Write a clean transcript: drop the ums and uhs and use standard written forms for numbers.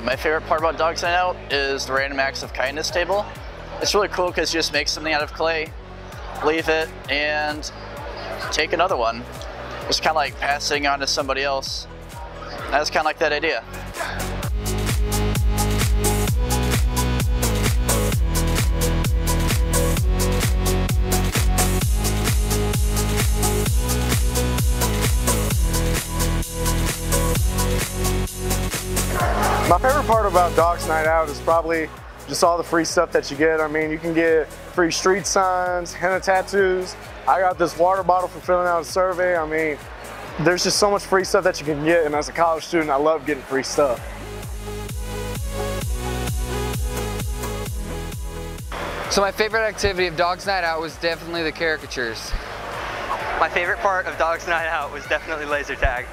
my favorite part about Dawgs Nite Out is the random acts of kindness table. It's really cool because you just make something out of clay, leave it, and take another one. It's kind of like passing on to somebody else. That's kind of like that idea. My favorite part about Dawgs Nite Out is probably just all the free stuff that you get. I mean, you can get free street signs, henna tattoos. I got this water bottle for filling out a survey. I mean, there's just so much free stuff that you can get, and as a college student, I love getting free stuff. So my favorite activity of Dawgs Nite Out was definitely the caricatures. My favorite part of Dawgs Nite Out was definitely laser tag.